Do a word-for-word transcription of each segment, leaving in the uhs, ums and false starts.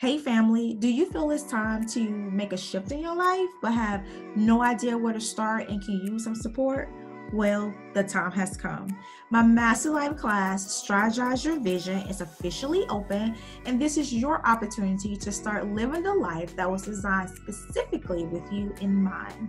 Hey family, do you feel it's time to make a shift in your life but have no idea where to start and can use some support? Well, the time has come. My Master Life class, Strategize Your Vision, is officially open, and this is your opportunity to start living the life that was designed specifically with you in mind.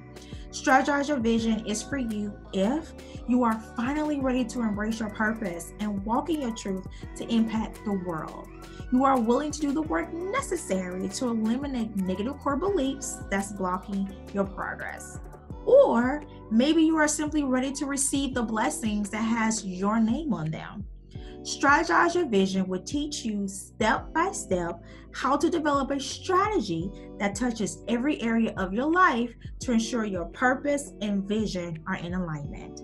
Strategize Your Vision is for you if you are finally ready to embrace your purpose and walk in your truth to impact the world. You are willing to do the work necessary to eliminate negative core beliefs that's blocking your progress. Or maybe you are simply ready to receive the blessings that has your name on them. Strategize Your Vision will teach you step by step how to develop a strategy that touches every area of your life to ensure your purpose and vision are in alignment.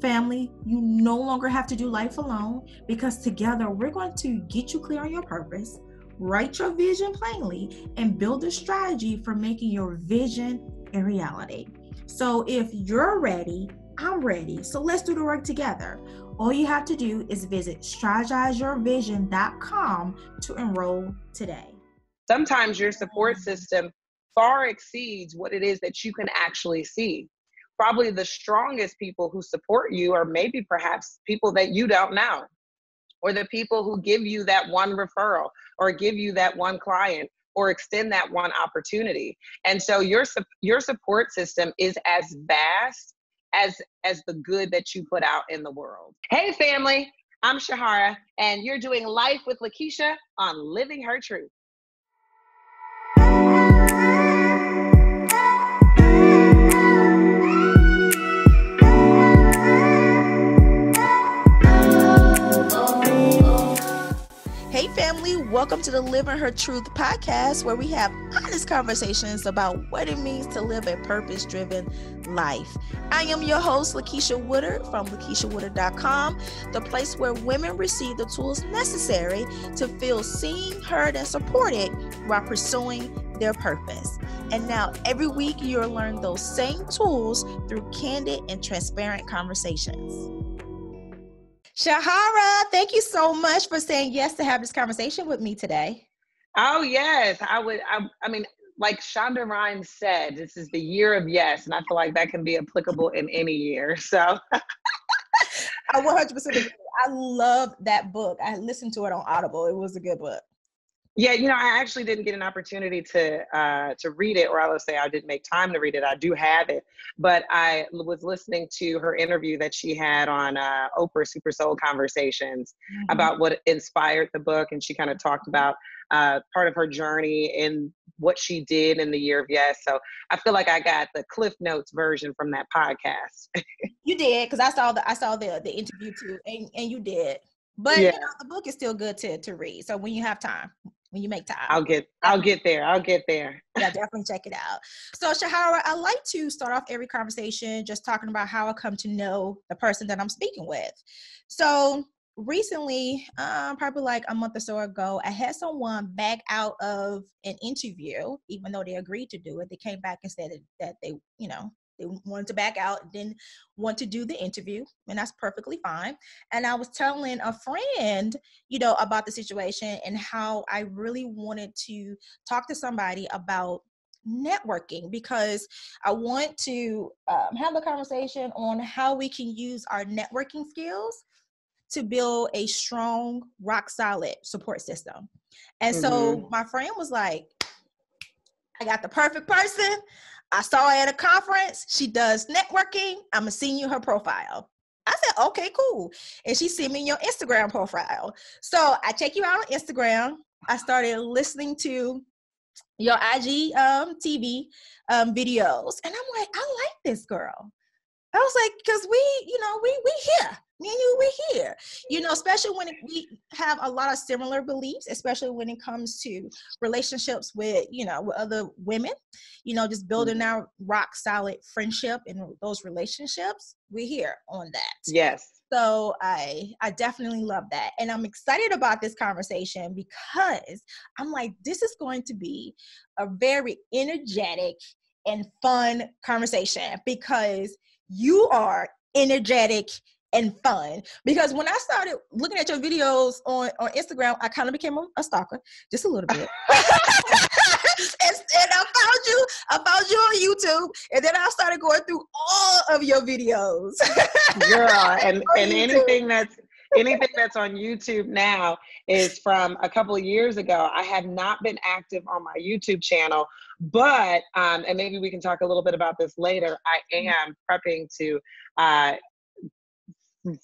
Family, you no longer have to do life alone, because together we're going to get you clear on your purpose, write your vision plainly, and build a strategy for making your vision a reality. So if you're ready, I'm ready. So let's do the work together. All you have to do is visit strategize your vision dot com to enroll today. Sometimes your support system far exceeds what it is that you can actually see. Probably the strongest people who support you are maybe perhaps people that you don't know, or the people who give you that one referral or give you that one client or extend that one opportunity. And so your, your support system is as vast as, as the good that you put out in the world. Hey family, I'm Sherhara, and you're doing Life with LaKitia on Living Her Truth. Hey family, welcome to the Living Her Truth podcast, where we have honest conversations about what it means to live a purpose-driven life. I am your host, LaKitia Woodard from laketia woodard dot com, the place where women receive the tools necessary to feel seen, heard, and supported while pursuing their purpose. And now every week you'll learn those same tools through candid and transparent conversations. Sherhara, thank you so much for saying yes to have this conversation with me today. Oh, yes. I would. I, I mean, like Shonda Rhimes said, this is the year of yes. And I feel like that can be applicable in any year. So I one hundred percent agree. I love that book. I listened to it on Audible. It was a good book. Yeah, you know, I actually didn't get an opportunity to uh, to read it, or I would say I didn't make time to read it. I do have it, but I was listening to her interview that she had on uh, Oprah Super Soul Conversations mm-hmm. about what inspired the book, and she kind of talked about uh, part of her journey and what she did in the year of yes. So I feel like I got the Cliff Notes version from that podcast. You did, because I saw the I saw the the interview too, and and you did, but yeah. You know, the book is still good to to read. So when you have time. When you make time. I'll get, I'll get there. I'll get there. Yeah, definitely check it out. So Sherhara, I like to start off every conversation just talking about how I come to know the person that I'm speaking with. So recently, um, probably like a month or so ago, I had someone back out of an interview, even though they agreed to do it. They came back and said that they, you know, they wanted to back out, didn't want to do the interview, and that's perfectly fine. And I was telling a friend, you know, about the situation and how I really wanted to talk to somebody about networking, because I want to um, have a conversation on how we can use our networking skills to build a strong, rock solid support system. And mm-hmm. so my friend was like, I got the perfect person. I saw her at a conference. She does networking. I'm going to send you her profile. I said, okay, cool. And she sent me your Instagram profile. So I check you out on Instagram. I started listening to your I G um, T V um, videos. And I'm like, I like this girl. I was like, because we, you know, we we here. Me and you, we're here. You know, especially when it, we have a lot of similar beliefs, especially when it comes to relationships with, you know, with other women, you know, just building mm-hmm. our rock solid friendship and those relationships. We're here on that. Yes. So I, I definitely love that. And I'm excited about this conversation, because I'm like, this is going to be a very energetic and fun conversation, because you are energetic and fun. Because when I started looking at your videos on, on Instagram, I kind of became a, a stalker, just a little bit. and, and I found you, I found you on YouTube, and then I started going through all of your videos. Girl, and, and anything that's anything that's on YouTube now is from a couple of years ago. I had not been active on my YouTube channel, but, um, and maybe we can talk a little bit about this later, I am prepping to uh,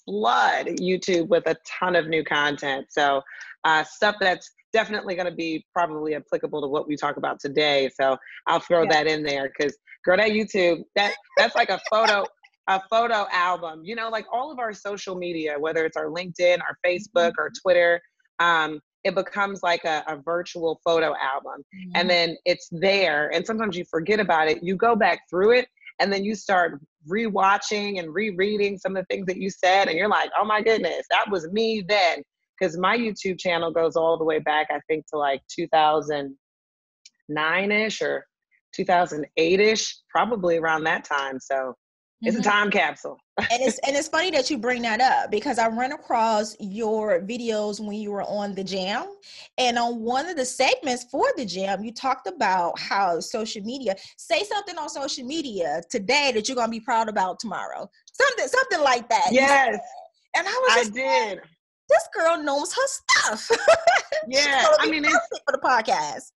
flood YouTube with a ton of new content. So uh, stuff that's definitely going to be probably applicable to what we talk about today. So I'll throw yeah. that in there, because girl, that YouTube, that that's like a photo a photo album, you know, like all of our social media, whether it's our LinkedIn, our Facebook, mm-hmm. our Twitter, um, it becomes like a, a virtual photo album. Mm-hmm. And then it's there. And sometimes you forget about it. You go back through it, and then you start rewatching and rereading some of the things that you said. And you're like, oh my goodness, that was me then. Because my YouTube channel goes all the way back, I think, to like two thousand nine-ish or two thousand eight-ish, probably around that time. So it's mm-hmm. a time capsule. and it's and it's funny that you bring that up, because I ran across your videos when you were on The Jam, and on one of the segments for The Jam, you talked about how social media, say something on social media today that you're gonna be proud about tomorrow. Something something like that. Yes. And I was just I did. Like, this girl knows her stuff. Yeah, I mean, it's for the podcast.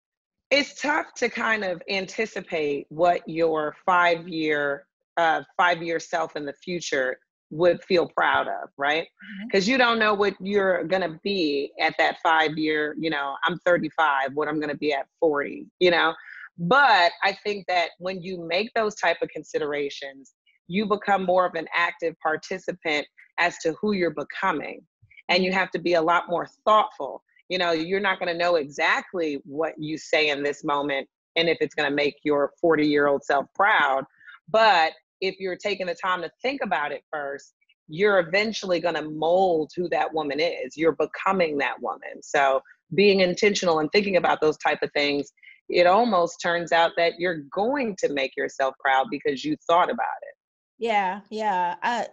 It's tough to kind of anticipate what your five year uh, five year self in the future would feel proud of, right? Because mm-hmm. you don't know what you're gonna be at that five year. You know, I'm thirty-five. What I'm gonna be at forty. You know, but I think that when you make those type of considerations, you become more of an active participant as to who you're becoming. And you have to be a lot more thoughtful. You know, you're not going to know exactly what you say in this moment and if it's going to make your forty-year-old self proud. But if you're taking the time to think about it first, you're eventually going to mold who that woman is. You're becoming that woman. So being intentional and thinking about those type of things, it almost turns out that you're going to make yourself proud because you thought about it. Yeah, yeah. I,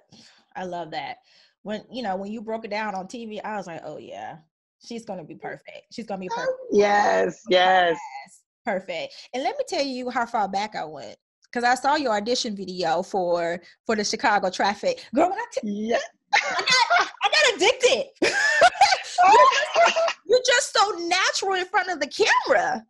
I love that. When, you know, when you broke it down on T V, I was like, oh yeah, she's going to be perfect. She's going to be perfect. Yes, yes. Perfect. And let me tell you how far back I went. Cause I saw your audition video for, for the Chicago traffic. Girl, when I, t- yeah. I, got, I got addicted. you're, just, you're just so natural in front of the camera.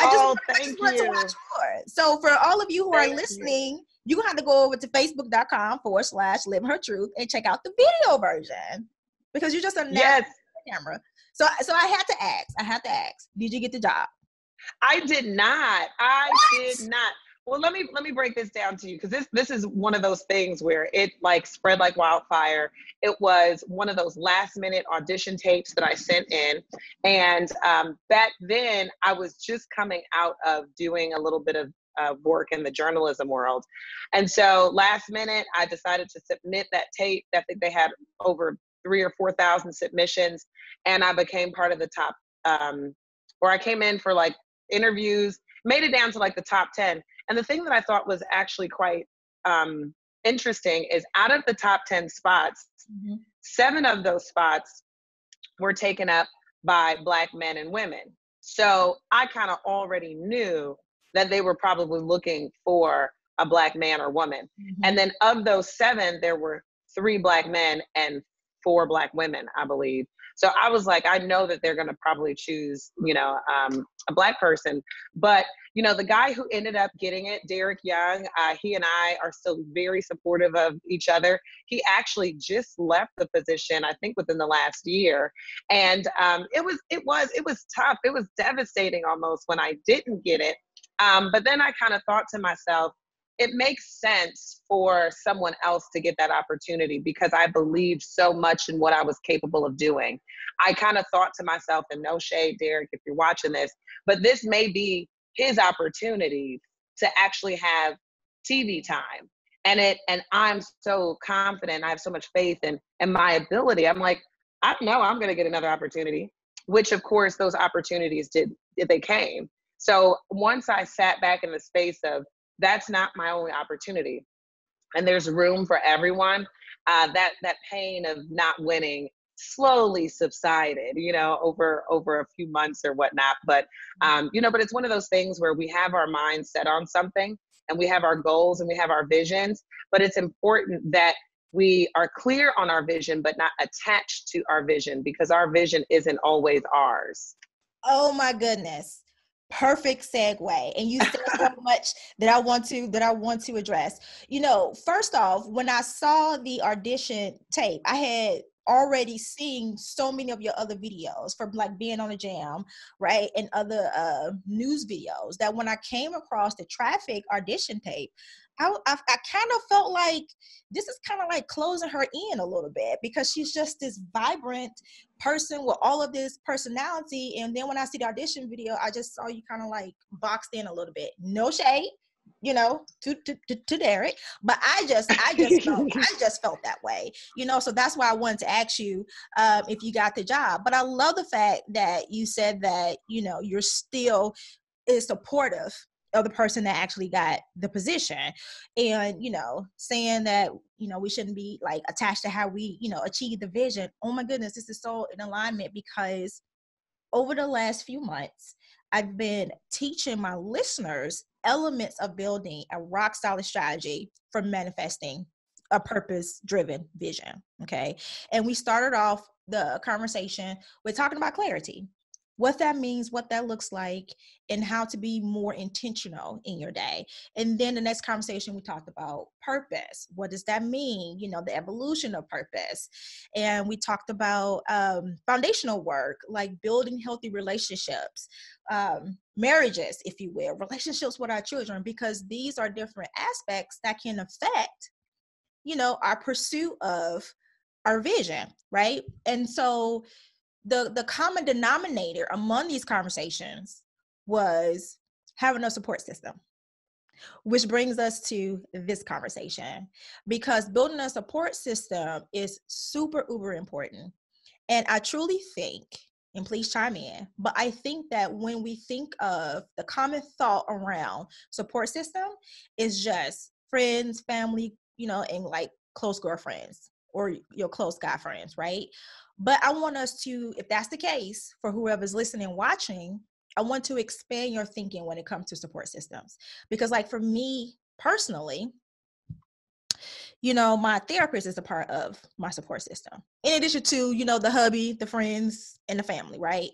I just, oh, I just want to watch more. So for all of you who thank are listening, you gonna have to go over to facebook.com forward slash Living Her Truth and check out the video version, because you're just a yes. camera. So, so I had to ask, I had to ask, did you get the job? I did not. I what? did not. Well, let me, let me break this down to you. Cause this, this is one of those things where it like spread like wildfire. It was one of those last minute audition tapes that I sent in. And um, back then I was just coming out of doing a little bit of uh, work in the journalism world. And so last minute, I decided to submit that tape. I think they had over three or four thousand submissions, and I became part of the top, um, or I came in for like interviews, made it down to like the top ten. And the thing that I thought was actually quite um, interesting is out of the top ten spots, mm-hmm. seven of those spots were taken up by Black men and women. So I kind of already knew that they were probably looking for a Black man or woman. Mm-hmm. And then of those seven, there were three Black men and four Black women, I believe. So I was like, I know that they're going to probably choose, you know, um, a Black person. But, you know, the guy who ended up getting it, Derek Young, uh, he and I are still very supportive of each other. He actually just left the position, I think, within the last year. And um, it was, it was, it was tough. It was devastating almost when I didn't get it. Um, but then I kind of thought to myself, it makes sense for someone else to get that opportunity, because I believed so much in what I was capable of doing. I kind of thought to myself, and no shade, Derek, if you're watching this, but this may be his opportunity to actually have T V time. And it, and I'm so confident, I have so much faith in, in my ability. I'm like, I know I'm gonna get another opportunity, which of course those opportunities did, they came. So once I sat back in the space of, that's not my only opportunity, and there's room for everyone. uh, that that pain of not winning slowly subsided, you know, over over a few months or whatnot. But, um, you know, but it's one of those things where we have our mind set on something, and we have our goals and we have our visions, but it's important that we are clear on our vision, but not attached to our vision, because our vision isn't always ours. Oh my goodness. Perfect segue. And you said so much that I want to, that I want to address. You know, first off, when I saw the audition tape, I had already seen so many of your other videos from like being on a jam, right? And other uh, news videos, that when I came across the traffic audition tape, I, I, I kind of felt like this is kind of like closing her in a little bit, because she's just this vibrant person with all of this personality. And then when I see the audition video, I just saw you kind of like boxed in a little bit. No shade, you know, to, to, to, to Derek, but I just, I just, felt, I just felt that way, you know? So that's why I wanted to ask you um, if you got the job. But I love the fact that you said that, you know, you're still is supportive of the person that actually got the position, and, you know, saying that, you know, we shouldn't be like attached to how we, you know, achieve the vision. Oh my goodness. This is so in alignment, because over the last few months, I've been teaching my listeners elements of building a rock solid strategy for manifesting a purpose driven vision. Okay. And we started off the conversation with talking about clarity, what that means, what that looks like, and how to be more intentional in your day. And then the next conversation, we talked about purpose. What does that mean? You know, the evolution of purpose. And we talked about um, foundational work, like building healthy relationships, um, marriages, if you will, relationships with our children, because these are different aspects that can affect, you know, our pursuit of our vision, right? And so The, the common denominator among these conversations was having a support system, which brings us to this conversation, because building a support system is super, uber important. And I truly think, and please chime in, but I think that when we think of the common thought around support system, it's just friends, family, you know, and like close girlfriends or your close guy friends, right? But I want us to, if that's the case, for whoever's listening and watching, I want to expand your thinking when it comes to support systems. Because like for me personally, you know, my therapist is a part of my support system. In addition to, you know, the hubby, the friends, and the family, right?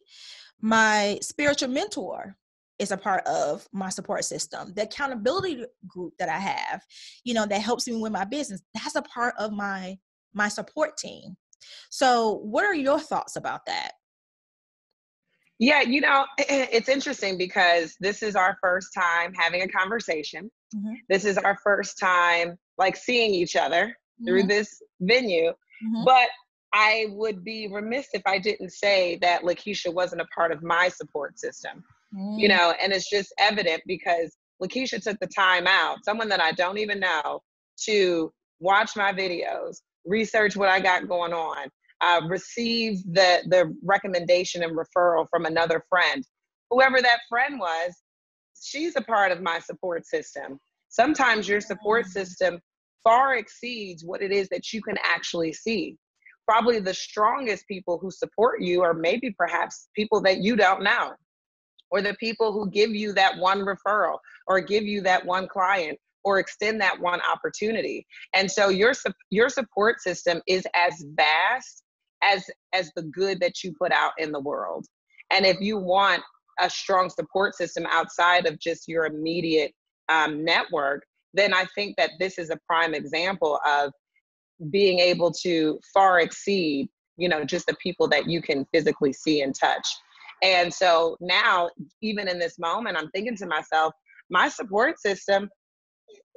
My spiritual mentor is a part of my support system. The accountability group that I have, you know, that helps me with my business, that's a part of my, my support team. So what are your thoughts about that? Yeah, you know, it's interesting because this is our first time having a conversation. Mm-hmm. This is our first time like seeing each other mm-hmm. through this venue. Mm-hmm. But I would be remiss if I didn't say that LaKitia wasn't a part of my support system, mm-hmm. you know, and it's just evident because LaKitia took the time out, someone that I don't even know, to watch my videos, research what I got going on, uh, receive the, the recommendation and referral from another friend. Whoever that friend was, she's a part of my support system. Sometimes your support system far exceeds what it is that you can actually see. Probably the strongest people who support you are maybe perhaps people that you don't know, or the people who give you that one referral or give you that one client, or extend that one opportunity. And so your your support system is as vast as as the good that you put out in the world. And if you want a strong support system outside of just your immediate um, network, then I think that this is a prime example of being able to far exceed, you know, just the people that you can physically see and touch. And so now, even in this moment, I'm thinking to myself, my support system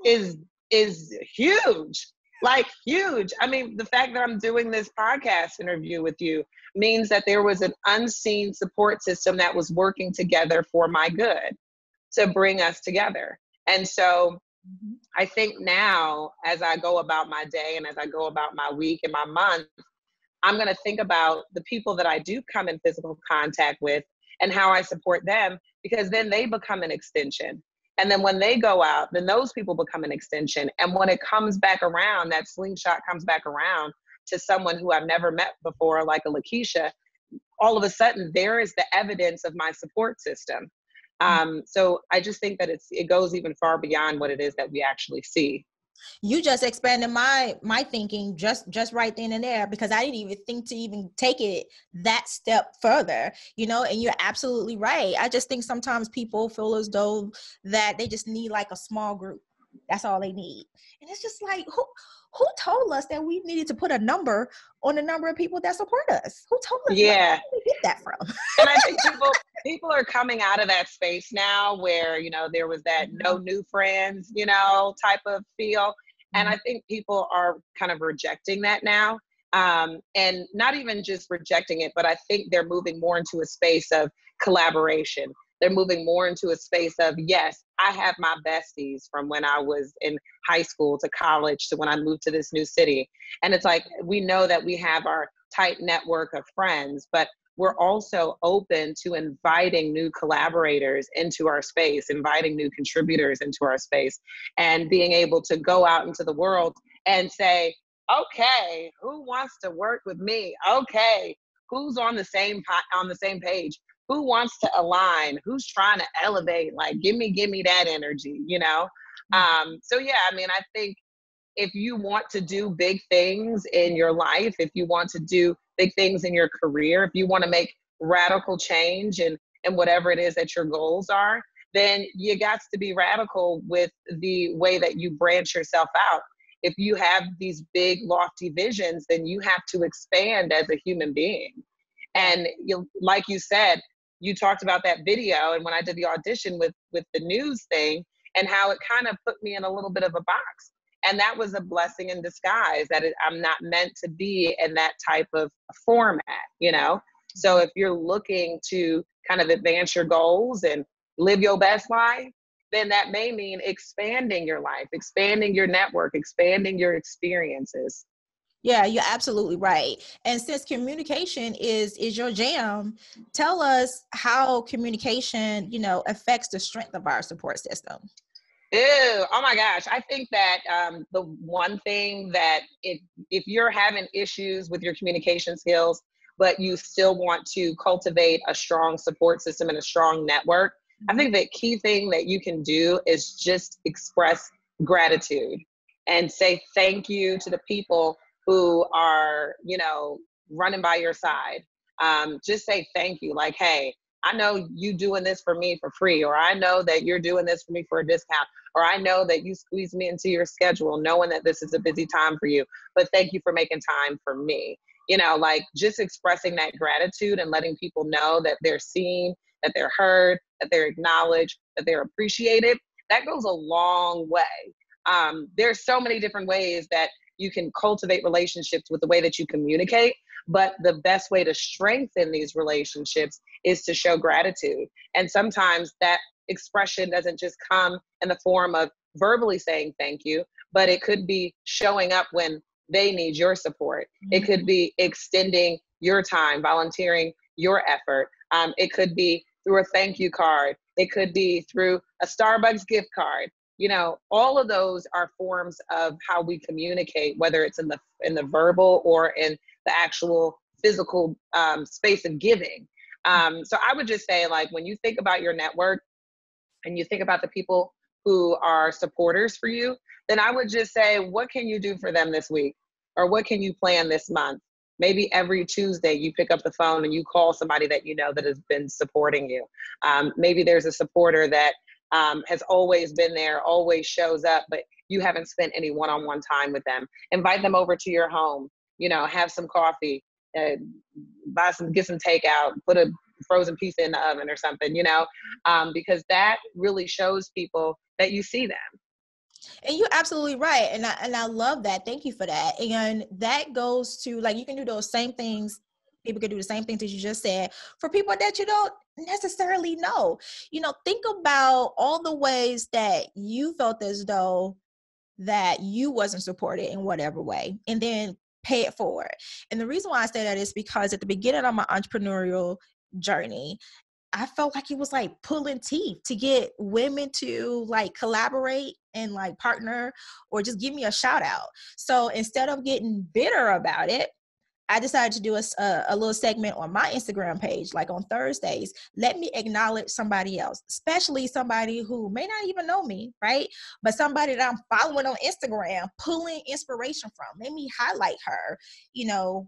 is is huge, like huge. I mean, the fact that I'm doing this podcast interview with you means that there was an unseen support system that was working together for my good, to bring us together. And so I think now, as I go about my day and as I go about my week and my month, I'm going to think about the people that I do come in physical contact with and how I support them, because then they become an extension. And then when they go out, then those people become an extension. And when it comes back around, that slingshot comes back around to someone who I've never met before, like a LaKitia, all of a sudden there is the evidence of my support system. Um, so I just think that it's, it goes even far beyond what it is that we actually see. You just expanded my, my thinking just, just right then and there, because I didn't even think to even take it that step further, you know, and you're absolutely right. I just think sometimes people feel as though that they just need like a small group. That's all they need. And it's just like, who, who told us that we needed to put a number on the number of people that support us? Who told us? Yeah. Where did we get that from? And I think people, people are coming out of that space now where, you know, there was that no new friends, you know, type of feel. And I think people are kind of rejecting that now. Um, and not even just rejecting it, but I think they're moving more into a space of collaboration. They're moving more into a space of, yes, I have my besties from when I was in high school to college to when I moved to this new city. And it's like, we know that we have our tight network of friends, but we're also open to inviting new collaborators into our space, inviting new contributors into our space, and being able to go out into the world and say, okay, who wants to work with me? Okay, who's on the same on the same page? Who wants to align? Who's trying to elevate? Like, give me, give me that energy, you know? Um, so yeah, I mean, I think if you want to do big things in your life, if you want to do big things in your career, if you want to make radical change and, and whatever it is that your goals are, then you got to be radical with the way that you branch yourself out. If you have these big, lofty visions, then you have to expand as a human being. And you, like you said, you talked about that video and when I did the audition with, with the news thing and how it kind of put me in a little bit of a box. And that was a blessing in disguise that it, I'm not meant to be in that type of format, you know? So if you're looking to kind of advance your goals and live your best life, then that may mean expanding your life, expanding your network, expanding your experiences. Yeah, you're absolutely right. And since communication is is your jam, tell us how communication, you know, affects the strength of our support system. Ew, oh my gosh. I think that um, the one thing that if, if you're having issues with your communication skills, but you still want to cultivate a strong support system and a strong network, I think the key thing that you can do is just express gratitude and say thank you to the people who are, you know, running by your side. Um, just say thank you. Like, hey, I know you doing this for me for free, or I know that you're doing this for me for a discount, or I know that you squeezed me into your schedule knowing that this is a busy time for you, but thank you for making time for me. You know, like just expressing that gratitude and letting people know that they're seen, that they're heard, that they're acknowledged, that they're appreciated. That goes a long way. Um, there's so many different ways that you can cultivate relationships with the way that you communicate, but the best way to strengthen these relationships is to show gratitude. And sometimes that expression doesn't just come in the form of verbally saying thank you, but it could be showing up when they need your support. Mm-hmm. It could be extending your time, volunteering your effort. Um, it could be through a thank you card. It could be through a Starbucks gift card. You know, all of those are forms of how we communicate, whether it's in the in the verbal or in the actual physical um, space of giving. Um, so I would just say, like, when you think about your network and you think about the people who are supporters for you, then I would just say, what can you do for them this week? Or what can you plan this month? Maybe every Tuesday you pick up the phone and you call somebody that you know that has been supporting you. Um, maybe there's a supporter that Um, has always been there, always shows up, but you haven't spent any one-on-one time with them. Invite them over to your home, you know, have some coffee, uh, buy some, get some takeout, put a frozen pizza in the oven or something, you know, um, because that really shows people that you see them. And you're absolutely right. And I, and I love that. Thank you for that. And that goes to, like, you can do those same things. People can do the same things that you just said for people that you don't necessarily know. You know, think about all the ways that you felt as though that you wasn't supported in whatever way, and then pay it forward. And the reason why I say that is because at the beginning of my entrepreneurial journey, I felt like he was like pulling teeth to get women to like collaborate and like partner or just give me a shout out. So instead of getting bitter about it, I decided to do a, a little segment on my Instagram page, like on Thursdays. Let me acknowledge somebody else, especially somebody who may not even know me, right? But somebody that I'm following on Instagram, pulling inspiration from. Let me highlight her, you know,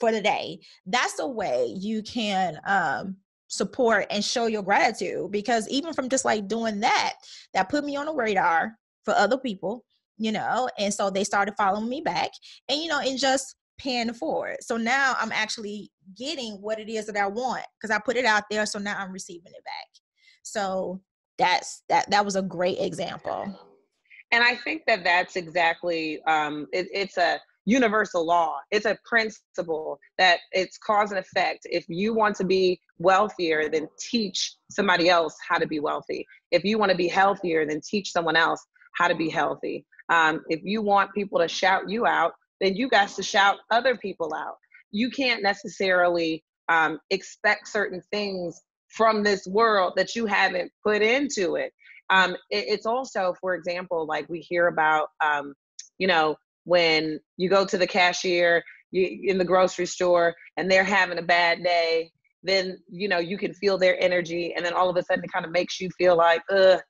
for the day. That's a way you can um, support and show your gratitude, because even from just like doing that, that put me on the radar for other people, you know, and so they started following me back and, you know, and just paying forward. So now I'm actually getting what it is that I want because I put it out there. So now I'm receiving it back. So that's that. That was a great example. And I think that that's exactly um, it, it's a universal law. It's a principle that it's cause and effect. If you want to be wealthier, then teach somebody else how to be wealthy. If you want to be healthier, then teach someone else how to be healthy. Um, if you want people to shout you out, then you got to shout other people out. You can't necessarily um, expect certain things from this world that you haven't put into it. Um, it it's also, for example, like we hear about, um, you know, when you go to the cashier you, in the grocery store and they're having a bad day, then, you know, you can feel their energy. And then all of a sudden it kind of makes you feel like, ugh.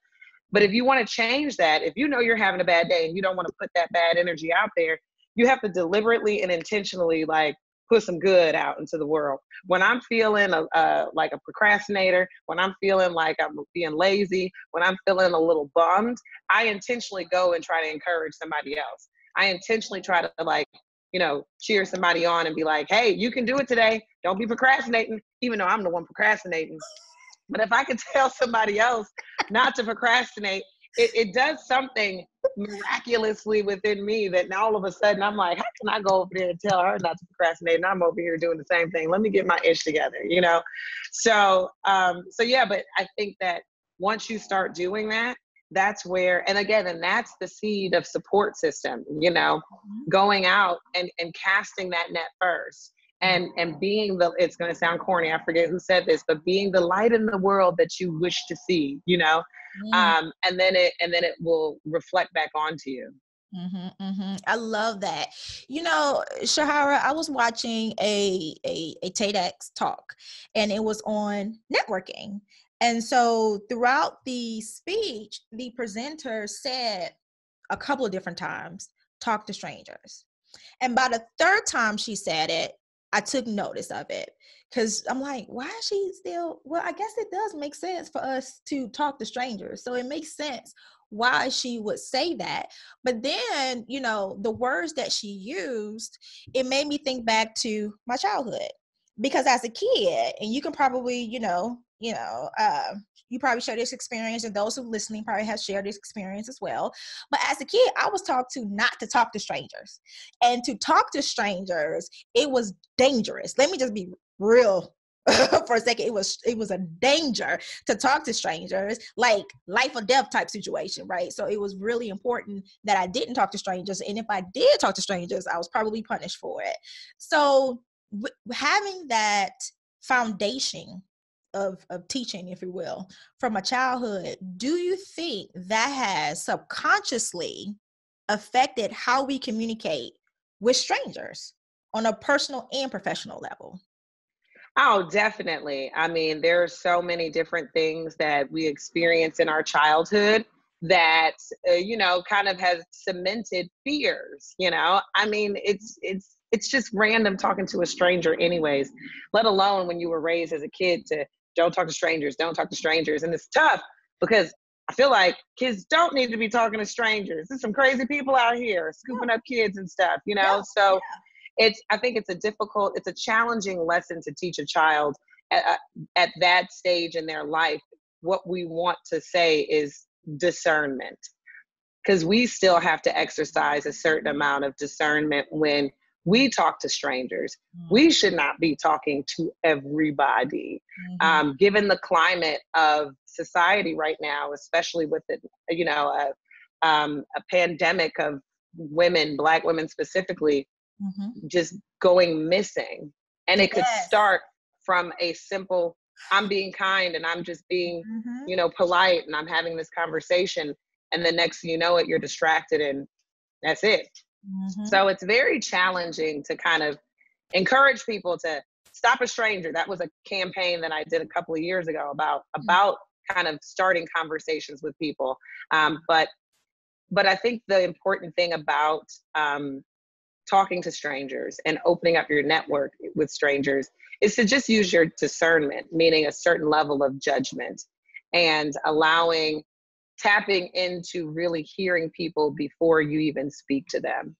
But if you want to change that, if you know you're having a bad day and you don't want to put that bad energy out there, you have to deliberately and intentionally like put some good out into the world. When I'm feeling a, uh, like a procrastinator, when I'm feeling like I'm being lazy, when I'm feeling a little bummed, I intentionally go and try to encourage somebody else. I intentionally try to like, you know, cheer somebody on and be like, hey, you can do it today. Don't be procrastinating, even though I'm the one procrastinating. But if I could tell somebody else not to procrastinate, It, it does something miraculously within me that now all of a sudden I'm like, how can I go over there and tell her not to procrastinate? And I'm over here doing the same thing. Let me get my ish together, you know? So, um, so yeah, but I think that once you start doing that, that's where, and again, and that's the seed of support system, you know, going out and, and casting that net first and, and being the, it's going to sound corny. I forget who said this, but being the light in the world that you wish to see, you know? Yeah. Um, and then it, and then it will reflect back onto you. Mm-hmm, mm-hmm. I love that. You know, Sherhara, I was watching a, a, a TEDx talk and it was on networking. And so throughout the speech, the presenter said a couple of different times, talk to strangers. And by the third time she said it, I took notice of it. Because I'm like, why is she still, well, I guess it does make sense for us to talk to strangers. So it makes sense why she would say that. But then, you know, the words that she used, it made me think back to my childhood. Because as a kid, and you can probably, you know, you know, uh, you probably share this experience, and those who are listening probably have shared this experience as well. But as a kid, I was taught to not to talk to strangers. And to talk to strangers, it was dangerous. Let me just be real for a second. It was it was a danger to talk to strangers, like life or death type situation, right? So it was really important that I didn't talk to strangers, and if I did talk to strangers, I was probably punished for it. So w- having that foundation of of teaching, if you will, from a childhood, do you think that has subconsciously affected how we communicate with strangers on a personal and professional level? Oh, definitely. I mean, there are so many different things that we experience in our childhood that, uh, you know, kind of has cemented fears, you know? I mean, it's, it's, it's just random talking to a stranger anyways, let alone when you were raised as a kid to don't talk to strangers, don't talk to strangers. And it's tough because I feel like kids don't need to be talking to strangers. There's some crazy people out here scooping up kids and stuff, you know? Yeah, so. Yeah. It's, I think it's a difficult, it's a challenging lesson to teach a child at, at that stage in their life. What we want to say is discernment, because we still have to exercise a certain amount of discernment when we talk to strangers. Mm-hmm. We should not be talking to everybody. Mm-hmm. Um, given the climate of society right now, especially with the, you know, a, um, a pandemic of women, Black women specifically, mm-hmm. just going missing. And it yes. could start from a simple I'm being kind and I'm just being, mm-hmm. you know, polite and I'm having this conversation. And the next thing you know it, you're distracted and that's it. Mm-hmm. So it's very challenging to kind of encourage people to stop a stranger. That was a campaign that I did a couple of years ago about, about kind of starting conversations with people. Um, but, but I think the important thing about um, talking to strangers and opening up your network with strangers is to just use your discernment, meaning a certain level of judgment and allowing, tapping into really hearing people before you even speak to them.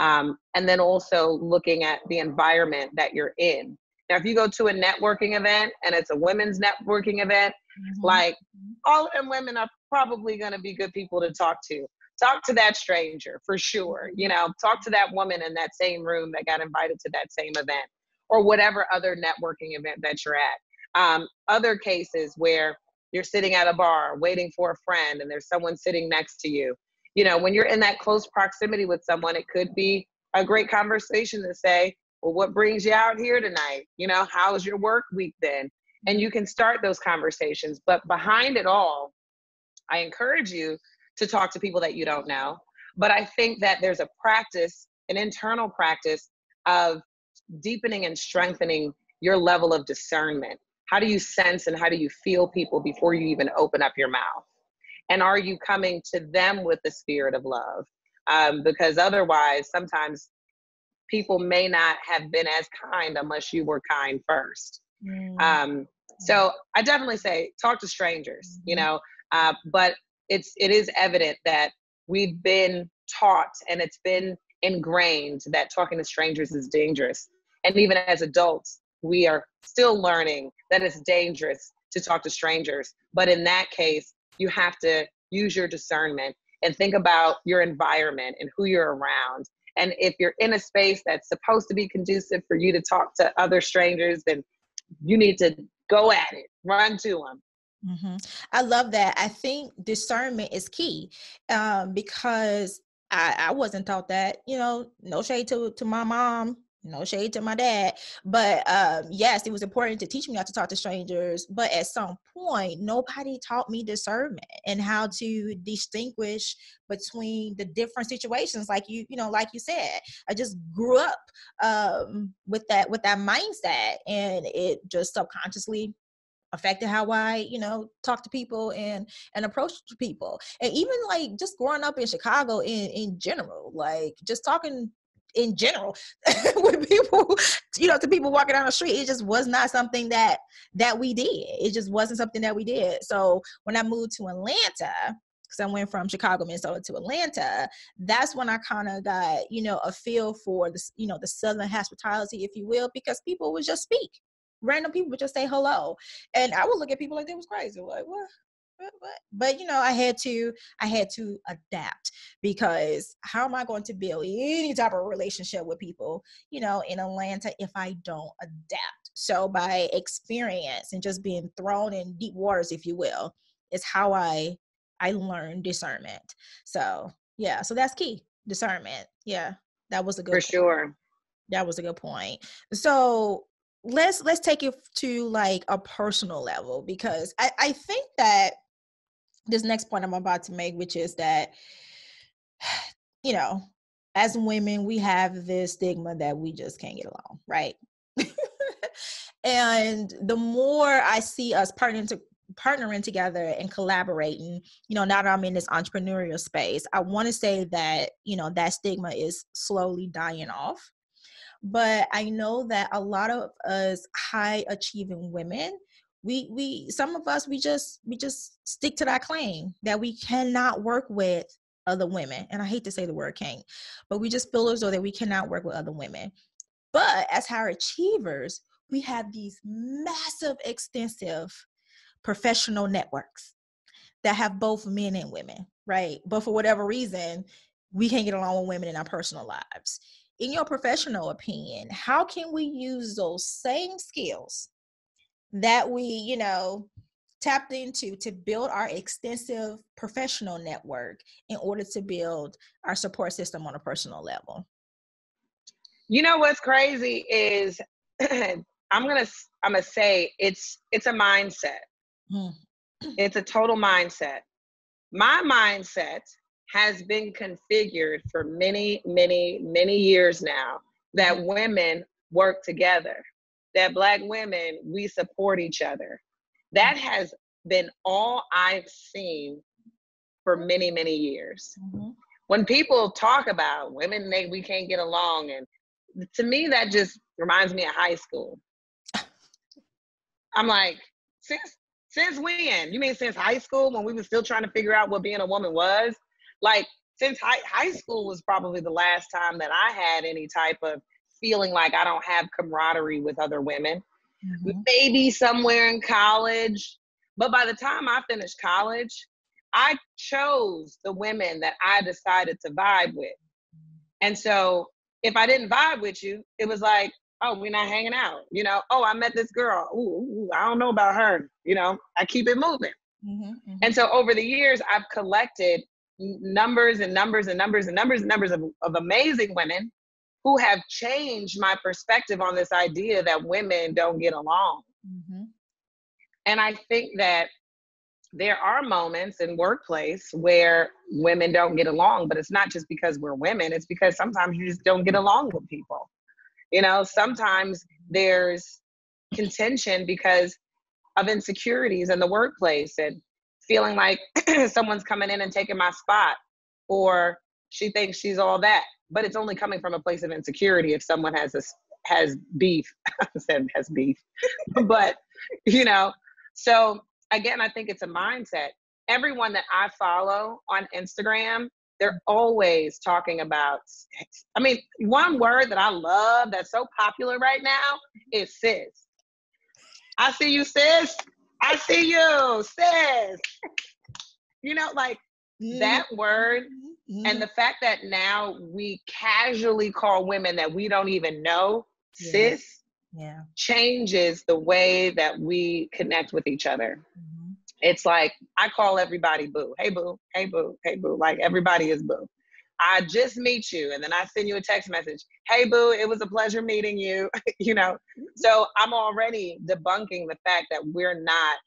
Um, and then also looking at the environment that you're in. Now, if you go to a networking event and it's a women's networking event, mm-hmm. like all of them women are probably going to be good people to talk to. Talk to that stranger for sure. You know, talk to that woman in that same room that got invited to that same event or whatever other networking event that you're at. Um, other cases where you're sitting at a bar waiting for a friend and there's someone sitting next to you. You know, when you're in that close proximity with someone, it could be a great conversation to say, well, what brings you out here tonight? You know, how's your work week been? And you can start those conversations. But behind it all, I encourage you to talk to people that you don't know. But I think that there's a practice, an internal practice of deepening and strengthening your level of discernment. How do you sense and how do you feel people before you even open up your mouth? And are you coming to them with the spirit of love? Um, because otherwise, sometimes people may not have been as kind unless you were kind first. Mm. Um, so I definitely say talk to strangers, you know, uh, but it's, it is evident that we've been taught and it's been ingrained that talking to strangers is dangerous. And even as adults, we are still learning that it's dangerous to talk to strangers. But in that case, you have to use your discernment and think about your environment and who you're around. And if you're in a space that's supposed to be conducive for you to talk to other strangers, then you need to go at it, run to them. Mm-hmm. I love that. I think discernment is key um, because I, I wasn't taught that, you know, no shade to, to my mom. No shade to my dad, but um, yes, it was important to teach me how to talk to strangers. But at some point, nobody taught me discernment and how to distinguish between the different situations. Like you, you know, like you said, I just grew up um, with that with that mindset, and it just subconsciously affected how I, you know, talk to people and, and approach people. And even like just growing up in Chicago in, in general, like just talking in general with people, you know, to people walking down the street, it just was not something that, that we did. It just wasn't something that we did. So when I moved to Atlanta, cause I went from Chicago, Minnesota to Atlanta, that's when I kind of got, you know, a feel for this, you know, the Southern hospitality, if you will, because people would just speak. Random people would just say hello. And I would look at people like they was crazy. Like, what? But, but, but, you know, I had to, I had to adapt because how am I going to build any type of relationship with people, you know, in Atlanta if I don't adapt? So by experience and just being thrown in deep waters, if you will, is how I, I learned discernment. So, yeah. So that's key, discernment. Yeah. That was a good, for sure. That was a good point. So let's, let's take it to like a personal level, because I, I think that this next point I'm about to make, which is that, you know, as women, we have this stigma that we just can't get along, right? And the more I see us partnering, to, partnering together and collaborating, you know, now that I'm in this entrepreneurial space, I want to say that, you know, that stigma is slowly dying off. But I know that a lot of us high achieving women, we, we, some of us, we just, we just stick to that claim that we cannot work with other women. And I hate to say the word can't, but we just feel as though that we cannot work with other women. But as high achievers, we have these massive, extensive professional networks that have both men and women, right? But for whatever reason, we can't get along with women in our personal lives. In your professional opinion, how can we use those same skills that we, you know, tapped into to build our extensive professional network in order to build our support system on a personal level? You know, what's crazy is I'm gonna I'm gonna say it's it's a mindset. Mm. It's a total mindset. My mindset has been configured for many, many, many years now that mm. women work together, that Black women, we support each other. That has been all I've seen for many, many years. Mm-hmm. When people talk about women, they, we can't get along. And to me, that just reminds me of high school. I'm like, since since when? You mean since high school, when we were still trying to figure out what being a woman was? Like, since high, high school was probably the last time that I had any type of feeling like I don't have camaraderie with other women. Mm-hmm. Maybe somewhere in college. But by the time I finished college, I chose the women that I decided to vibe with. And so if I didn't vibe with you, it was like, oh, we're not hanging out. You know, oh, I met this girl. Ooh, ooh, I don't know about her. You know, I keep it moving. Mm-hmm, mm-hmm. And so over the years, I've collected numbers and numbers and numbers and numbers and numbers of, of amazing women who have changed my perspective on this idea that women don't get along. Mm-hmm. And I think that there are moments in workplace where women don't get along, but it's not just because we're women. It's because sometimes you just don't get along with people. You know, sometimes there's contention because of insecurities in the workplace and feeling like someone's coming in and taking my spot, or she thinks she's all that, but it's only coming from a place of insecurity if someone has a, has beef, I said has beef, but you know, so again, I think it's a mindset. Everyone that I follow on Instagram, they're always talking about sex. I mean, one word that I love that's so popular right now is sis. I see you, sis. I see you, sis. You know, like mm-hmm. that word mm-hmm. and the fact that now we casually call women that we don't even know yeah. sis. Yeah, changes the way that we connect with each other. Mm-hmm. It's like, I call everybody boo. Hey, boo. Hey, boo. Hey, boo. Like, everybody is boo. I just meet you, and then I send you a text message. Hey, boo, it was a pleasure meeting you. You know, so I'm already debunking the fact that we're not,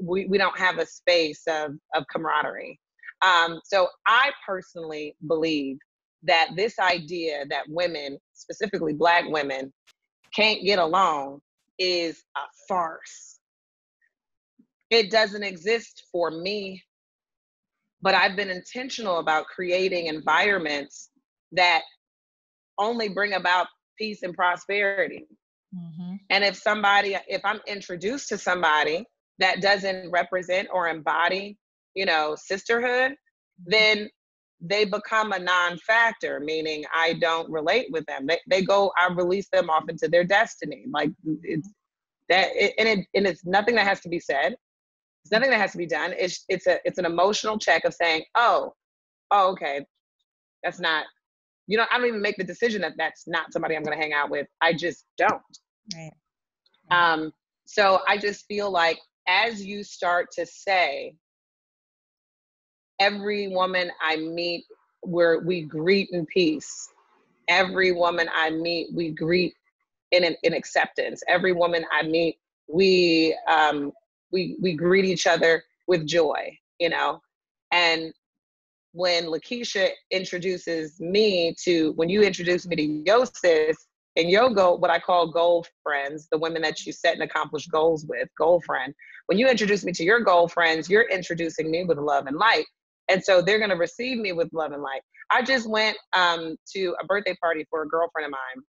we, we don't have a space of, of camaraderie. Um, so I personally believe that this idea that women, specifically Black women, can't get along is a farce. It doesn't exist for me, but I've been intentional about creating environments that only bring about peace and prosperity. Mm-hmm. And if somebody, if I'm introduced to somebody that doesn't represent or embody, you know, sisterhood, then they become a non-factor, meaning I don't relate with them. They, they go, I release them off into their destiny. Like it's that, it, and it and it's nothing that has to be said. It's nothing that has to be done. It's it's a it's an emotional check of saying, oh, oh, okay, that's not. You know, I don't even make the decision that that's not somebody I'm going to hang out with. I just don't. Right. Um. So I just feel like as you start to say, every woman I meet, where we greet in peace. Every woman I meet, we greet in an, in acceptance. Every woman I meet, we um, we we greet each other with joy. You know, and when LaKitia introduces me to, when you introduce me to your sis and your goal, what I call goal friends, the women that you set and accomplish goals with, goal friend. When you introduce me to your goal friends, you're introducing me with love and light. And so they're going to receive me with love and light. I just went um, to a birthday party for a girlfriend of mine.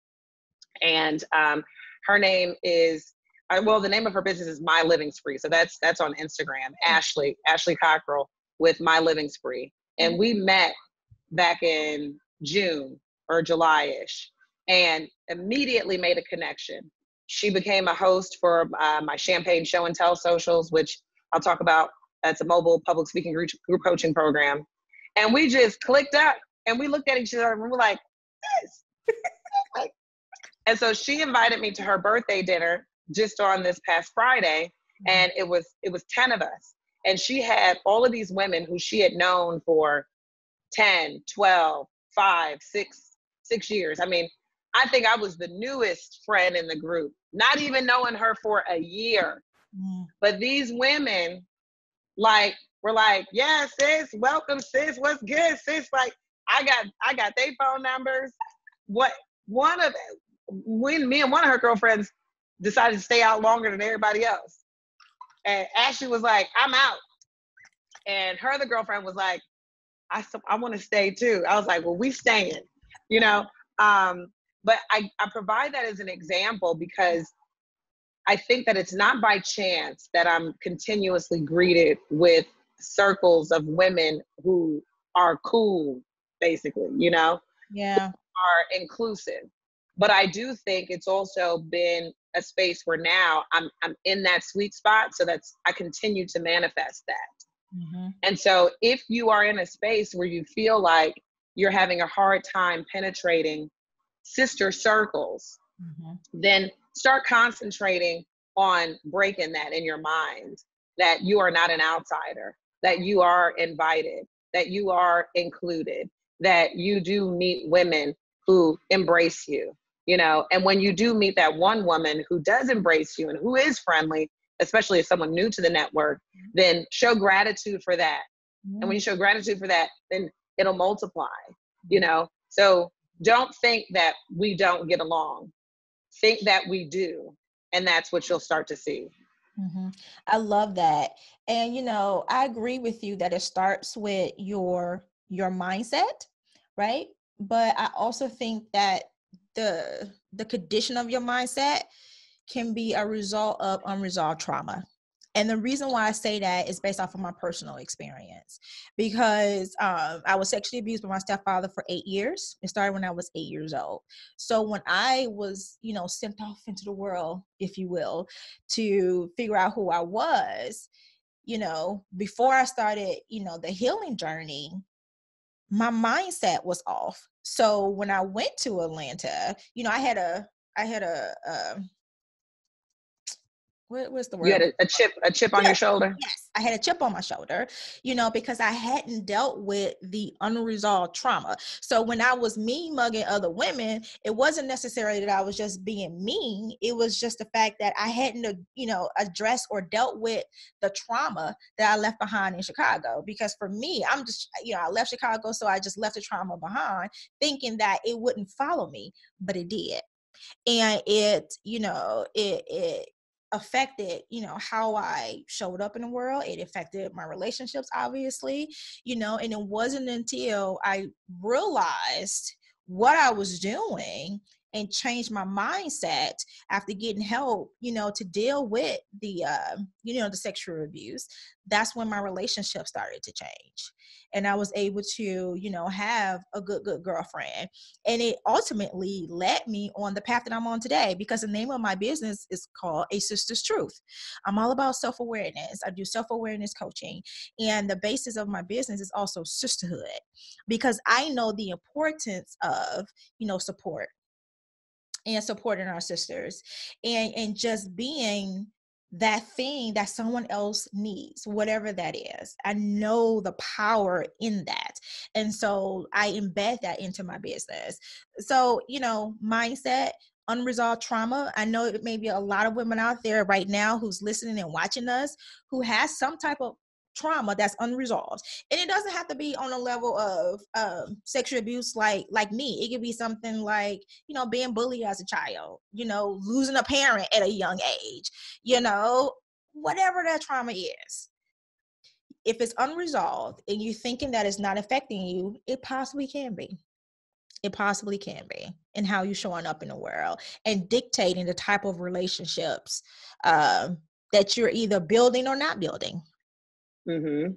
And um, her name is, uh, well, the name of her business is My Living Spree. So that's that's on Instagram, mm-hmm. Ashley, Ashley Cockrell with My Living Spree. And we met back in June or July-ish and immediately made a connection. She became a host for uh, my Champagne Show and Tell socials, which I'll talk about. That's a mobile public speaking group, group coaching program. And we just clicked up and we looked at each other and we were like, this. Like, and so she invited me to her birthday dinner just on this past Friday. And it was, it was ten of us. And she had all of these women who she had known for ten, twelve, five, six, six years. I mean, I think I was the newest friend in the group not even knowing her for a year. Mm. But these women, like, were like, yeah, sis, welcome, sis, what's good, sis? Like, I got, I got their phone numbers. What, one of, when me and one of her girlfriends decided to stay out longer than everybody else. And Ashley was like, I'm out. And her other girlfriend was like, I, I want to stay too. I was like, well, we staying, you know? Um, but I, I provide that as an example because I think that it's not by chance that I'm continuously greeted with circles of women who are cool, basically, you know? Yeah. Are inclusive. But I do think it's also been a space where now I'm I'm in that sweet spot, so that's I continue to manifest that. Mm-hmm. And so if you are in a space where you feel like you're having a hard time penetrating sister circles, mm-hmm. then start concentrating on breaking that in your mind, that you are not an outsider, that you are invited, that you are included, that you do meet women who embrace you. You know, and when you do meet that one woman who does embrace you and who is friendly, especially if someone new to the network, then show gratitude for that. Mm-hmm. And when you show gratitude for that, then it'll multiply, you know? So don't think that we don't get along. Think that we do. And that's what you'll start to see. Mm-hmm. I love that. And, you know, I agree with you that it starts with your, your mindset, right? But I also think that the the condition of your mindset can be a result of unresolved trauma. And the reason why I say that is based off of my personal experience, because um, I was sexually abused by my stepfather for eight years. It started when I was eight years old. So when I was, you know, sent off into the world, if you will, to figure out who I was, you know, before I started, you know, the healing journey, my mindset was off. So when I went to Atlanta, you know, I had a, I had a, uh, what was the word? You had a, a chip, a chip on yes. your shoulder. Yes. I had a chip on my shoulder, you know, because I hadn't dealt with the unresolved trauma. So when I was mean mugging other women, it wasn't necessarily that I was just being mean. It was just the fact that I hadn't, you know, addressed or dealt with the trauma that I left behind in Chicago. Because for me, I'm just, you know, I left Chicago, so I just left the trauma behind thinking that it wouldn't follow me, but it did. And it, you know, it, it, affected, you know, how I showed up in the world. It affected my relationships, obviously, you know, and it wasn't until I realized what I was doing and changed my mindset after getting help, you know, to deal with the, uh, you know, the sexual abuse. That's when my relationship started to change. And I was able to, you know, have a good, good girlfriend. And it ultimately led me on the path that I'm on today, because the name of my business is called A Sister's Truth. I'm all about self-awareness. I do self-awareness coaching. And the basis of my business is also sisterhood, because I know the importance of, you know, support. And supporting our sisters, and, and just being that thing that someone else needs, whatever that is. I know the power in that. And so I embed that into my business. So, you know, mindset, unresolved trauma. I know it may be a lot of women out there right now who's listening and watching us who has some type of trauma that's unresolved, and it doesn't have to be on a level of um, sexual abuse like like me. It could be something like, you know, being bullied as a child, you know, losing a parent at a young age, you know, whatever that trauma is. If it's unresolved and you're thinking that it's not affecting you, it possibly can be. It possibly can be in how you're showing up in the world and dictating the type of relationships uh, that you're either building or not building. Mm-hmm.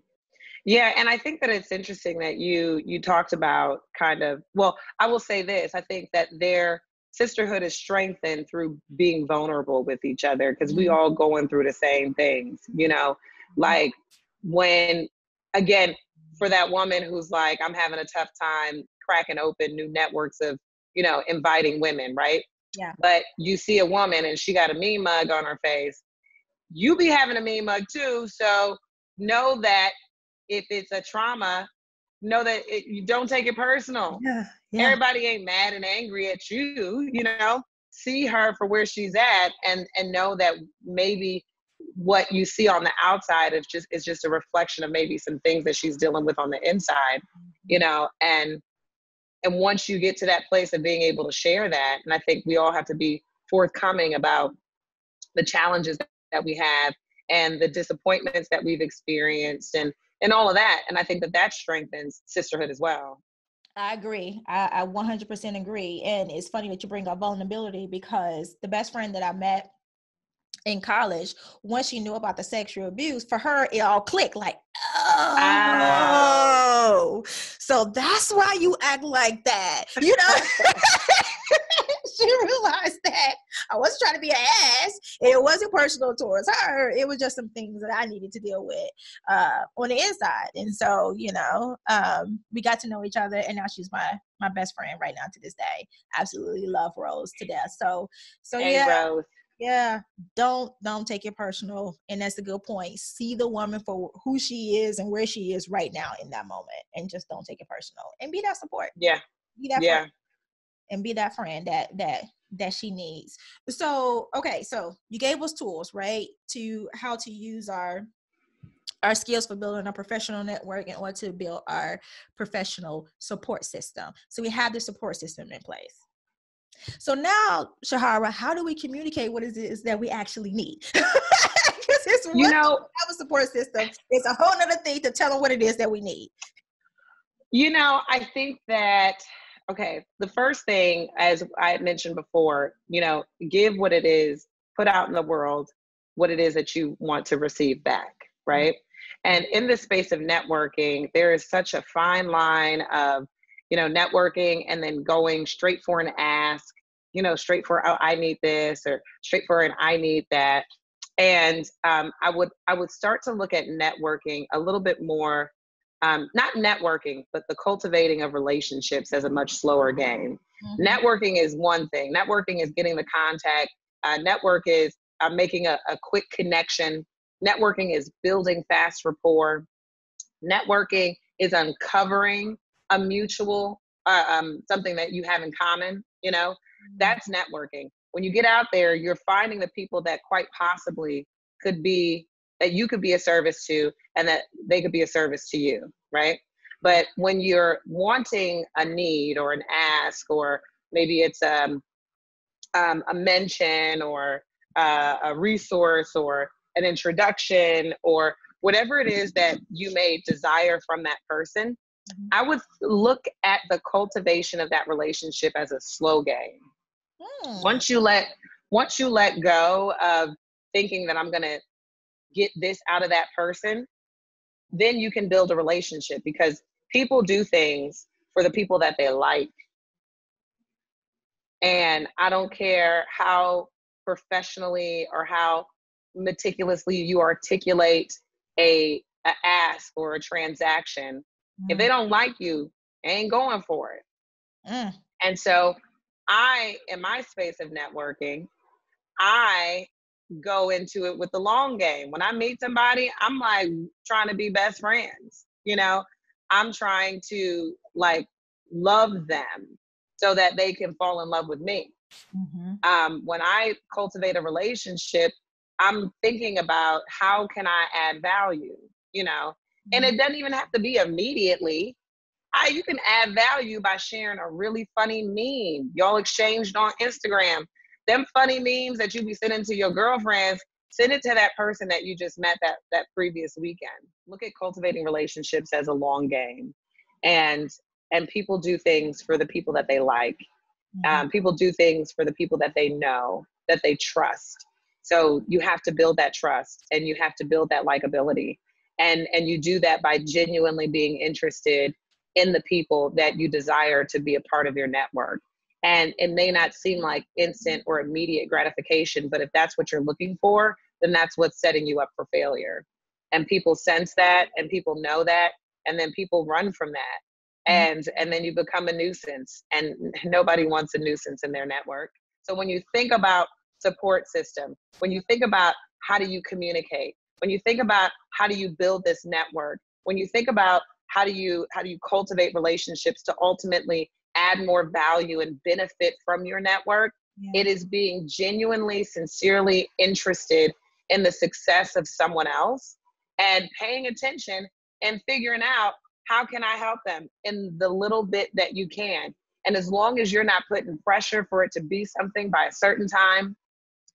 Yeah. And I think that it's interesting that you, you talked about kind of, well, I will say this. I think that their sisterhood is strengthened through being vulnerable with each other, because we all going through the same things, you know, like when, again, for that woman who's like, I'm having a tough time cracking open new networks of, you know, inviting women. Right. Yeah. But you see a woman and she got a mean mug on her face. You be having a mean mug too. So know that if it's a trauma, know that it, you don't take it personal. Yeah, yeah. Everybody ain't mad and angry at you, you know? see her for where she's at, and and know that maybe what you see on the outside is just is just a reflection of maybe some things that she's dealing with on the inside, you know. And and once you get to that place of being able to share that, and I think we all have to be forthcoming about the challenges that we have and the disappointments that we've experienced and and all of that. And I think that that strengthens sisterhood as well. I agree. I, I one hundred percent agree. And it's funny that you bring up vulnerability, because the best friend that I met in college, once she knew about the sexual abuse, for her, it all clicked like, oh, wow. So that's why you act like that. You know, she realized that I wasn't trying to be an ass. It wasn't personal towards her. It was just some things that I needed to deal with uh, on the inside. And so, you know, um, we got to know each other, and now she's my, my best friend right now to this day. Absolutely love Rose to death. So, so hey, yeah. Rose. Yeah. Don't, don't take it personal. And that's a good point. See the woman for who she is and where she is right now in that moment. And just don't take it personal, and be that support. Yeah. Be that yeah. friend. And be that friend that, that, that she needs. So, okay. So you gave us tools, right? To how to use our, our skills for building a professional network in order to build our professional support system. So we have the support system in place. So now, Sherhara, how do we communicate what it is that we actually need? It's you know, have a support system. It's a whole other thing to tell them what it is that we need. You know, I think that, okay, the first thing, as I had mentioned before, you know, give what it is, put out in the world what it is that you want to receive back, right? And in the space of networking, there is such a fine line of, you know, networking and then going straight for an ask, you know, straight for, oh, I need this, or straight for an, I need that. And um, I would, I would start to look at networking a little bit more, um, not networking, but the cultivating of relationships as a much slower game. Mm-hmm. Networking is one thing. Networking is getting the contact. Uh, network is uh, making a, a quick connection. Networking is building fast rapport. Networking is uncovering a mutual, uh, um, something that you have in common, you know, that's networking. When you get out there, you're finding the people that quite possibly could be, that you could be a service to, and that they could be a service to you, right? But when you're wanting a need or an ask, or maybe it's um, um, a mention or uh, a resource or an introduction or whatever it is that you may desire from that person, I would look at the cultivation of that relationship as a slow game. Hmm. Once you let, once you let go of thinking that I'm going to get this out of that person, then you can build a relationship, because people do things for the people that they like. And I don't care how professionally or how meticulously you articulate a, a ask or a transaction. If they don't like you, they ain't going for it. Mm. And so I, in my space of networking, I go into it with the long game. When I meet somebody, I'm like trying to be best friends, you know, I'm trying to like love them so that they can fall in love with me. Mm-hmm. Um, when I cultivate a relationship, I'm thinking about how can I add value, you know? And it doesn't even have to be immediately. I, you can add value by sharing a really funny meme y'all exchanged on Instagram. Them funny memes that you be sending to your girlfriends, send it to that person that you just met that, that previous weekend. Look at cultivating relationships as a long game. And, and people do things for the people that they like. Mm-hmm. Um, people do things for the people that they know, that they trust. So you have to build that trust, and you have to build that likability. And and you do that by genuinely being interested in the people that you desire to be a part of your network. And it may not seem like instant or immediate gratification, but if that's what you're looking for, then that's what's setting you up for failure. And people sense that, and people know that, and then people run from that. And, and then you become a nuisance, and nobody wants a nuisance in their network. So when you think about support system, when you think about how do you communicate, when you think about how do you build this network, when you think about how do you how do you cultivate relationships to ultimately add more value and benefit from your network, Yeah. It is being genuinely, sincerely interested in the success of someone else and paying attention and figuring out, how can I help them in the little bit that you can? And as long as you're not putting pressure for it to be something by a certain time,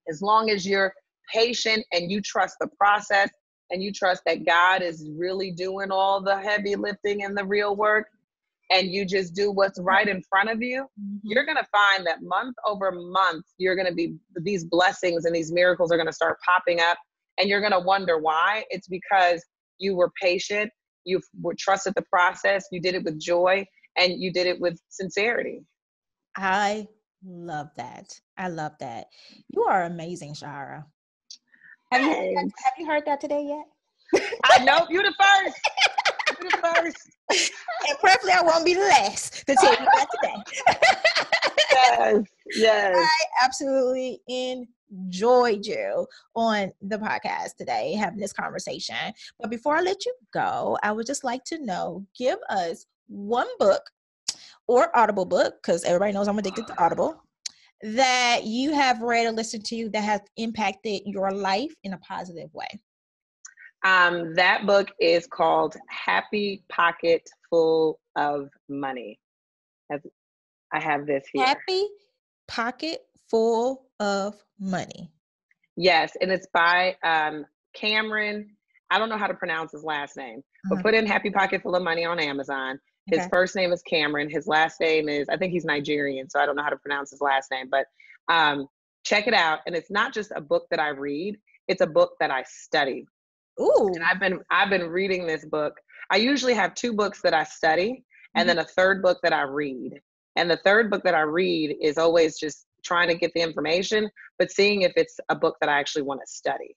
as long as you're patient and you trust the process and you trust that God is really doing all the heavy lifting and the real work, and you just do what's right in front of you, you're going to find that month over month, you're going to be, these blessings and these miracles are going to start popping up, and you're going to wonder why. It's because you were patient, you trusted the process, you did it with joy, and you did it with sincerity. I love that. I love that. You are amazing, Sherhara. Have you, have you heard that today yet? I know. You're the first. You're the first. And preferably I won't be the last to tell you that today. Yes, yes. I absolutely enjoyed you on the podcast today, having this conversation. But before I let you go, I would just like to know, give us one book or Audible book, because everybody knows I'm addicted to Audible, that you have read or listened to that has impacted your life in a positive way. Um, that book is called Happy Pocket Full of Money. That's, I have this here. Happy Pocket Full of Money. Yes, and it's by um, Cameron. I don't know how to pronounce his last name, but mm-hmm. put in Happy Pocket Full of Money on Amazon. His okay. first name is Cameron. His last name is, I think he's Nigerian, so I don't know how to pronounce his last name, but um, check it out. And it's not just a book that I read, it's a book that I study. Ooh. And I've been, I've been reading this book. I usually have two books that I study and mm-hmm. then a third book that I read. And the third book that I read is always just trying to get the information, but seeing if it's a book that I actually want to study.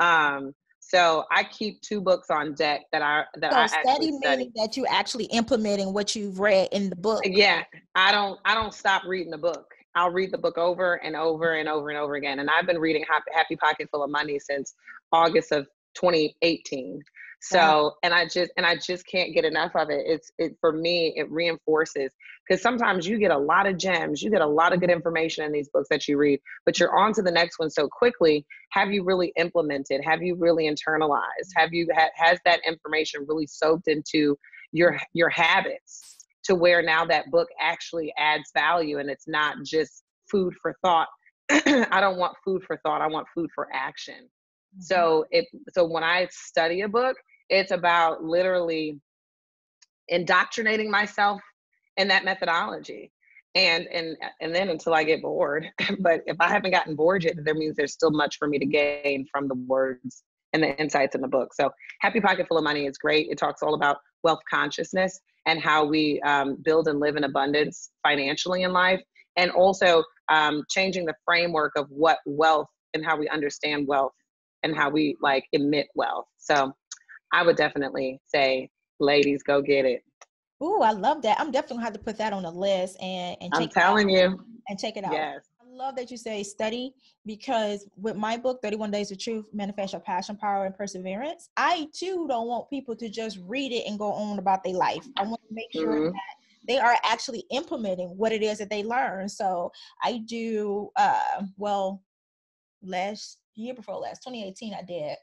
Um, So I keep two books on deck that I that so I study actually study. Meaning that you actually implementing what you've read in the book. Yeah, I don't I don't stop reading the book. I'll read the book over and over and over and over again. And I've been reading Happy Pocket Full of Money since August of twenty eighteen. So wow. and I just and I just can't get enough of it. It's it for me. It reinforces, because sometimes you get a lot of gems, you get a lot of good information in these books that you read, but you're on to the next one so quickly. Have you really implemented? Have you really internalized? Have you ha- has that information really soaked into your your habits to where now that book actually adds value and it's not just food for thought. I don't want food for thought. I want food for action. So it, so when I study a book, it's about literally indoctrinating myself in that methodology. And, and, and then until I get bored, but if I haven't gotten bored yet, that means there's still much for me to gain from the words and the insights in the book. So Happy Pocket Full of Money is great. It talks all about wealth consciousness and how we um, build and live in abundance financially in life. And also um, changing the framework of what wealth and how we understand wealth and how we like emit wealth. So I would definitely say, ladies, go get it. Ooh, I love that. I'm definitely gonna have to put that on the list and, and check I'm telling it out you. And check it out. Yes. I love that you say study, because with my book, thirty-one Days of Truth, Manifest Your Passion, Power, and Perseverance, I too don't want people to just read it and go on about their life. I want to make sure mm-hmm. that they are actually implementing what it is that they learn. So I do, uh, well, last year before last, twenty eighteen, I did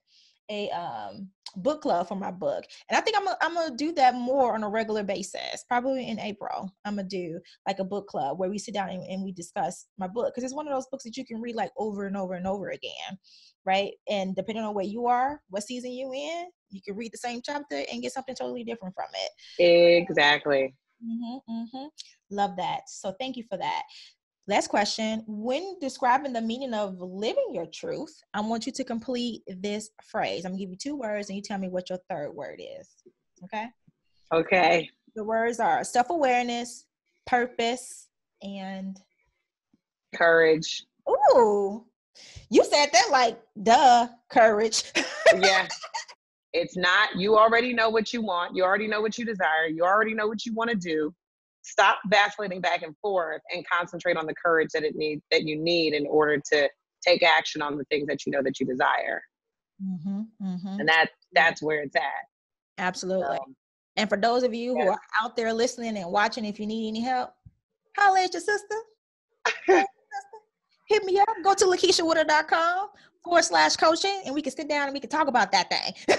a um, book club for my book. And I think I'm gonna, I'm gonna do that more on a regular basis, probably in April. I'm gonna do like a book club where we sit down and, and we discuss my book. Cause it's one of those books that you can read like over and over and over again, right? And depending on where you are, what season you in, you can read the same chapter and get something totally different from it. Exactly. Mm-hmm, mm-hmm. Love that. So thank you for that. Last question, when describing the meaning of living your truth, I want you to complete this phrase. I'm gonna give you two words and you tell me what your third word is, okay? Okay. The words are self-awareness, purpose, and? Courage. Ooh, you said that like, duh, courage. Yeah, it's not, you already know what you want. You already know what you desire. You already know what you wanna do. Stop vacillating back and forth and concentrate on the courage that it needs, that you need in order to take action on the things that you know that you desire. Mm-hmm, mm-hmm. And that, that's where it's at. Absolutely. So, and for those of you yeah. who are out there listening and watching, if you need any help, holla at your sister. hit me up. Go to lakeitiawoodard.com forward slash coaching, and we can sit down and we can talk about that thing.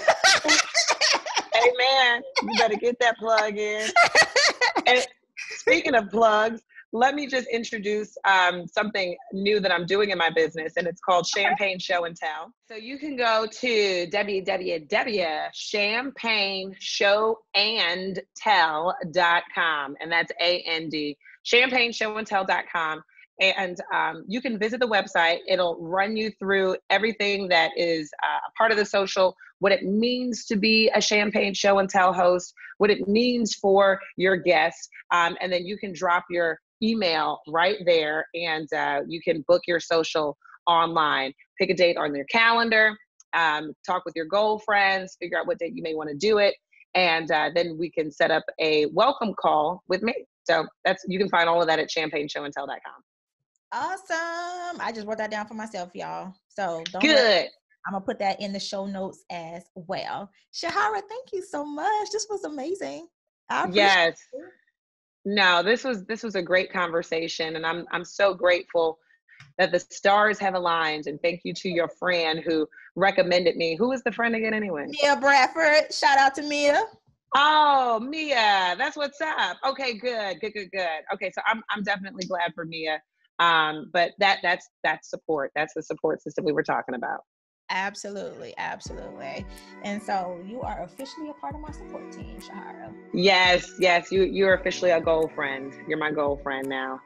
Amen. You better get that plug in. And speaking of plugs, let me just introduce um, something new that I'm doing in my business, and it's called Champagne Show and Tell. So you can go to w w w dot champagne show and tell dot com, and that's A N D, champagne show and tell dot com. And um, you can visit the website. It'll run you through everything that is uh, a part of the social, what it means to be a Champagne Show and Tell host, what it means for your guests. Um, and then you can drop your email right there, and uh, you can book your social online, pick a date on your calendar, um, talk with your goal friends, figure out what date you may want to do it. And uh, then we can set up a welcome call with me. So that's, you can find all of that at champagne show and tell dot com. Awesome. I just wrote that down for myself, y'all. So don't Good. Worry. I'm going to put that in the show notes as well. Sherhara, thank you so much. This was amazing. I yes. It. No, this was, this was a great conversation, and I'm, I'm so grateful that the stars have aligned, and thank you to your friend who recommended me. Who is the friend again anyway? Mia Bradford. Shout out to Mia. Oh, Mia. That's what's up. Okay, good. Good, good, good. Okay. So I'm, I'm definitely glad for Mia. Um, but that, that's, that's support. That's the support system we were talking about. Absolutely. Absolutely. And so you are officially a part of my support team, Sherhara. Yes. Yes. You, you're officially a goal friend. You're my goal friend now.